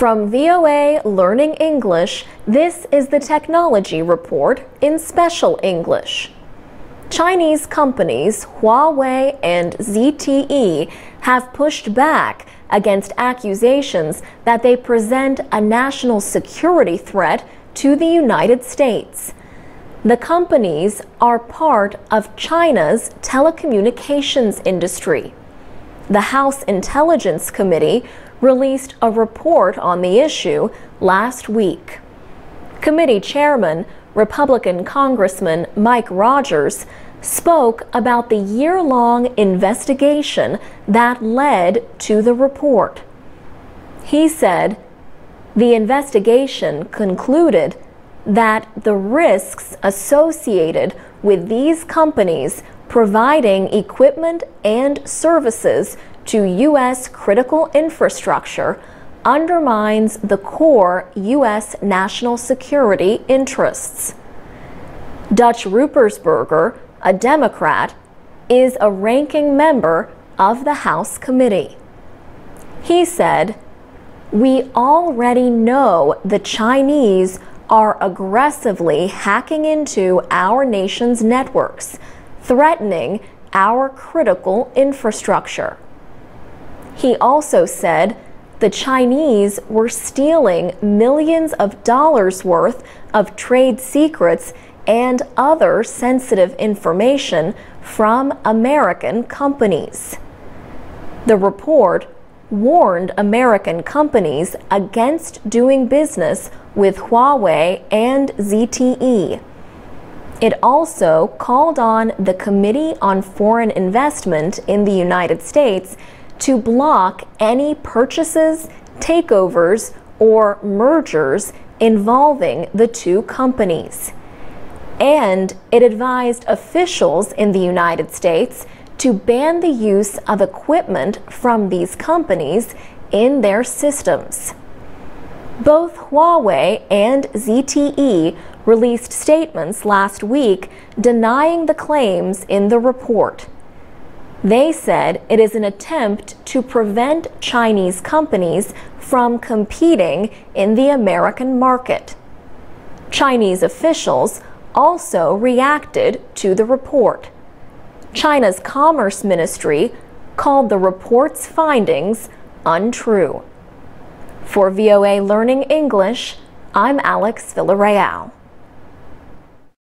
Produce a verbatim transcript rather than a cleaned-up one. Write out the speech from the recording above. From V O A Learning English, this is the Technology Report in Special English. Chinese companies Huawei and Z T E have pushed back against accusations that they present a national security threat to the United States. The companies are part of China's telecommunications industry. The House Intelligence Committee released a report on the issue last week. Committee Chairman, Republican Congressman Mike Rogers, spoke about the year-long investigation that led to the report. He said, "The investigation concluded that the risks associated with these companies providing equipment and services to U S critical infrastructure undermines the core U S national security interests." Dutch Rupersberger, a Democrat, is a ranking member of the House committee. He said, "We already know the Chinese are aggressively hacking into our nation's networks, threatening our critical infrastructure." He also said the Chinese were stealing millions of dollars worth of trade secrets and other sensitive information from American companies. The report warned American companies against doing business with Huawei and Z T E. It also called on the Committee on Foreign Investment in the United States to block any purchases, takeovers, or mergers involving the two companies. And it advised officials in the United States to ban the use of equipment from these companies in their systems. Both Huawei and Z T E released statements last week denying the claims in the report. They said it is an attempt to prevent Chinese companies from competing in the American market. Chinese officials also reacted to the report. China's Commerce Ministry called the report's findings untrue. For V O A Learning English, I'm Alex Villarreal.